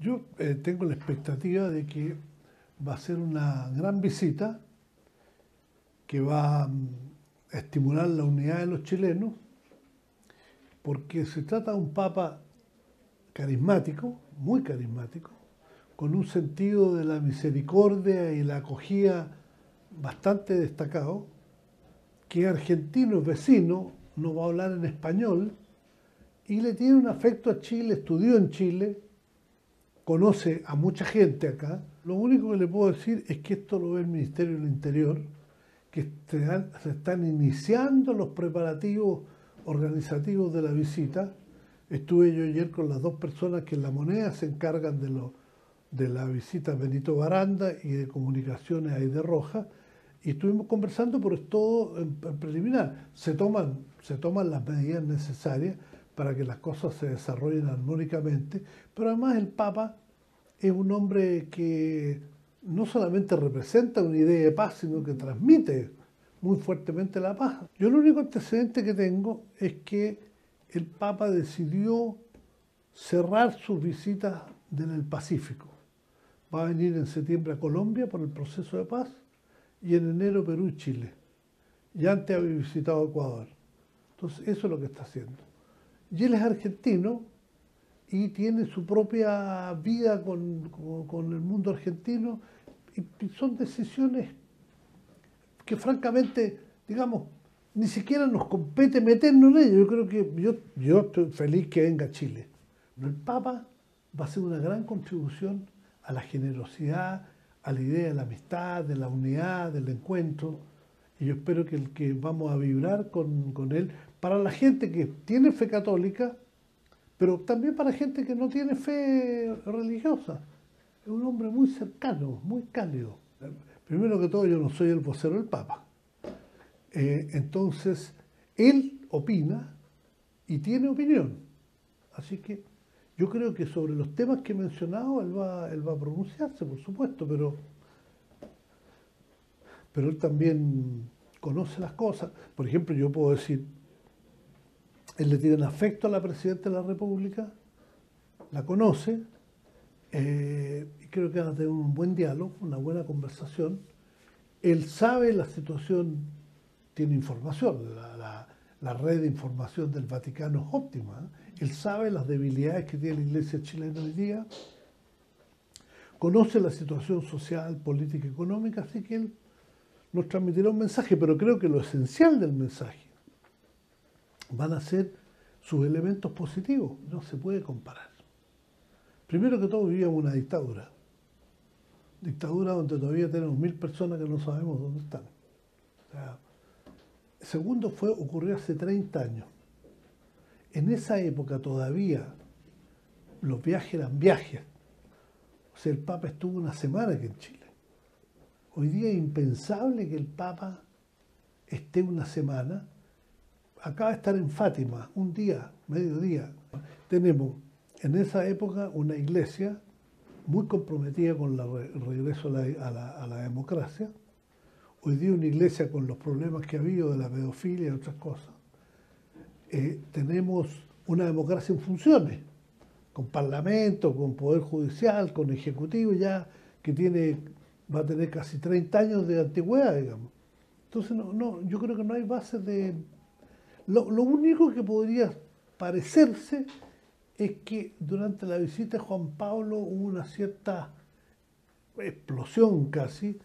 Yo tengo la expectativa de que va a ser una gran visita que va a estimular la unidad de los chilenos, porque se trata de un papa carismático, muy carismático, con un sentido de la misericordia y la acogida bastante destacado, que argentino es vecino, no va a hablar en español, y le tiene un afecto a Chile, estudió en Chile, conoce a mucha gente acá. Lo único que le puedo decir es que esto lo ve el Ministerio del Interior, que se están iniciando los preparativos organizativos de la visita. Estuve yo ayer con las dos personas que en La Moneda se encargan de la visita a Benito Baranda y de comunicaciones ahí de Rojas, y estuvimos conversando, pero es todo en preliminar. Se toman las medidas necesarias para que las cosas se desarrollen armónicamente, pero además el Papa es un hombre que no solamente representa una idea de paz, sino que transmite muy fuertemente la paz. Yo el único antecedente que tengo es que el Papa decidió cerrar sus visitas en el Pacífico. Va a venir en septiembre a Colombia por el proceso de paz y en enero Perú y Chile. Ya antes había visitado Ecuador. Entonces eso es lo que está haciendo. Y él es argentino y tiene su propia vida con el mundo argentino, y son decisiones que francamente, digamos, ni siquiera nos compete meternos en ello. Yo creo que yo estoy feliz que venga a Chile. Pero el Papa va a ser una gran contribución a la generosidad, a la idea de la amistad, de la unidad, del encuentro. Y yo espero que el que vamos a vibrar con él, para la gente que tiene fe católica, pero también para gente que no tiene fe religiosa. Es un hombre muy cercano, muy cálido. Primero que todo, yo no soy el vocero del Papa. Entonces, él opina y tiene opinión. Así que yo creo que sobre los temas que he mencionado, él va a pronunciarse, por supuesto, pero él también conoce las cosas. Por ejemplo, yo puedo decir, él le tiene un afecto a la Presidenta de la República, la conoce, y creo que va a tener un buen diálogo, una buena conversación. Él sabe la situación, tiene información, la red de información del Vaticano es óptima. Él sabe las debilidades que tiene la Iglesia chilena hoy día, conoce la situación social, política, económica, así que él nos transmitirá un mensaje, pero creo que lo esencial del mensaje van a ser sus elementos positivos. No se puede comparar. Primero que todo, vivíamos una dictadura. Dictadura donde todavía tenemos 1000 personas que no sabemos dónde están. O sea, segundo, ocurrió hace 30 años. En esa época todavía los viajes eran viajes. O sea, el Papa estuvo una semana aquí en Chile. Hoy día es impensable que el Papa esté una semana. Acaba de estar en Fátima, un día, mediodía. Tenemos en esa época una iglesia muy comprometida con el regreso a la democracia. Hoy día una iglesia con los problemas que ha habido de la pedofilia y otras cosas. Tenemos una democracia en funciones, con parlamento, con poder judicial, con ejecutivo ya, que va a tener casi 30 años de antigüedad, digamos. Entonces yo creo que no hay base de... Lo único que podría parecerse es que durante la visita de Juan Pablo hubo una cierta explosión casi,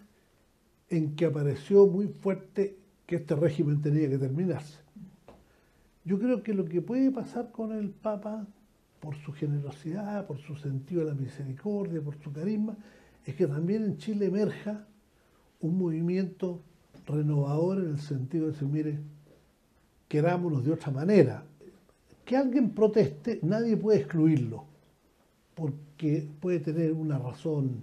en que apareció muy fuerte que este régimen tenía que terminarse. Yo creo que lo que puede pasar con el Papa, por su generosidad, por su sentido de la misericordia, por su carisma, es que también en Chile emerja un movimiento renovador en el sentido de decir, mire, querámonos de otra manera. Que alguien proteste, nadie puede excluirlo, porque puede tener una razón,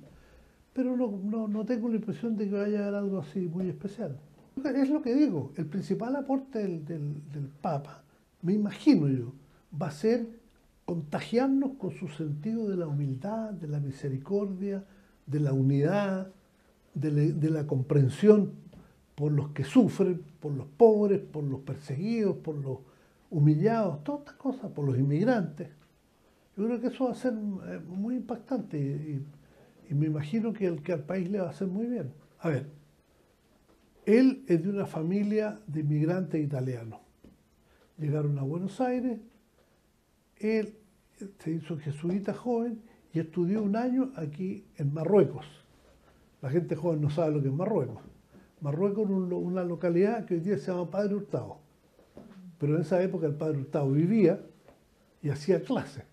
pero no tengo la impresión de que vaya a haber algo así muy especial. Es lo que digo, el principal aporte del Papa, me imagino yo, va a ser contagiarnos con su sentido de la humildad, de la misericordia, de la unidad, de la comprensión por los que sufren, por los pobres, por los perseguidos, por los humillados, todas estas cosas por los inmigrantes. Yo creo que eso va a ser muy impactante y me imagino que al país le va a hacer muy bien. A ver, él es de una familia de inmigrantes italianos. Llegaron a Buenos Aires, él se hizo jesuita joven y estudió un año aquí en Marruecos. La gente joven no sabe lo que es Marruecos. Marruecos era una localidad que hoy día se llama Padre Hurtado. Pero en esa época el Padre Hurtado vivía y hacía clases.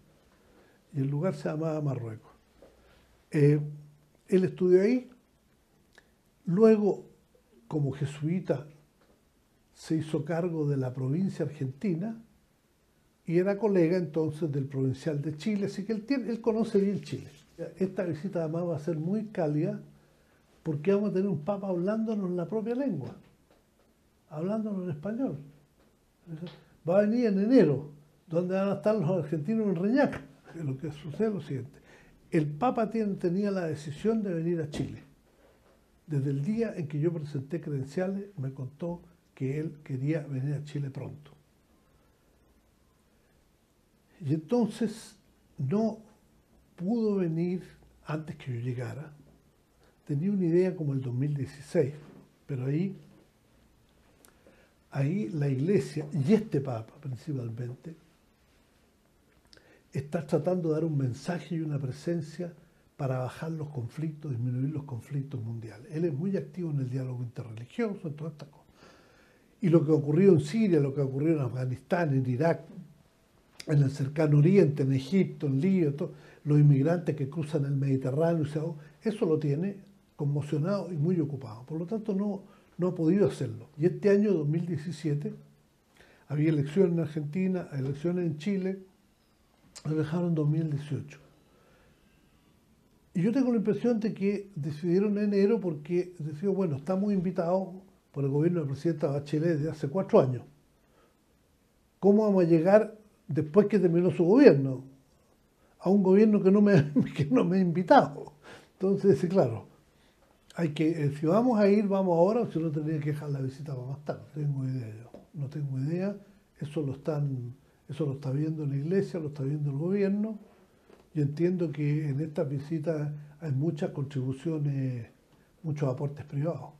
Y el lugar se llamaba Marruecos. Él estudió ahí. Luego, como jesuita, se hizo cargo de la provincia argentina y era colega entonces del provincial de Chile. Así que él conoce bien Chile. Esta visita además va a ser muy cálida porque vamos a tener un papa hablándonos la propia lengua, hablándonos en español. Va a venir en enero, donde van a estar los argentinos en Reñaca. Lo que sucede es lo siguiente. El papa tenía la decisión de venir a Chile. Desde el día en que yo presenté credenciales, me contó que él quería venir a Chile pronto. Y entonces no pudo venir antes que yo llegara. Tenía una idea como el 2016, pero ahí la Iglesia y este Papa principalmente está tratando de dar un mensaje y una presencia para bajar los conflictos, disminuir los conflictos mundiales. Él es muy activo en el diálogo interreligioso, en todas estas cosas. Y lo que ocurrió en Siria, lo que ocurrió en Afganistán, en Irak, en el cercano oriente, en Egipto, en Libia, todo, los inmigrantes que cruzan el Mediterráneo, o sea, eso lo tiene conmocionado y muy ocupado. Por lo tanto, no ha podido hacerlo. Y este año 2017 había elecciones en Argentina, elecciones en Chile, lo dejaron en 2018. Y yo tengo la impresión de que decidieron en enero porque decidió, bueno, estamos invitados por el gobierno del presidente Bachelet desde hace 4 años. ¿Cómo vamos a llegar después que terminó su gobierno a un gobierno que no me ha invitado? Entonces, sí, claro, hay que, si vamos a ir, vamos ahora, o si no tendría que dejar la visita para más tarde. No tengo idea yo, no tengo idea. Eso lo está viendo la Iglesia, lo está viendo el gobierno. Yo entiendo que en estas visitas hay muchas contribuciones, muchos aportes privados.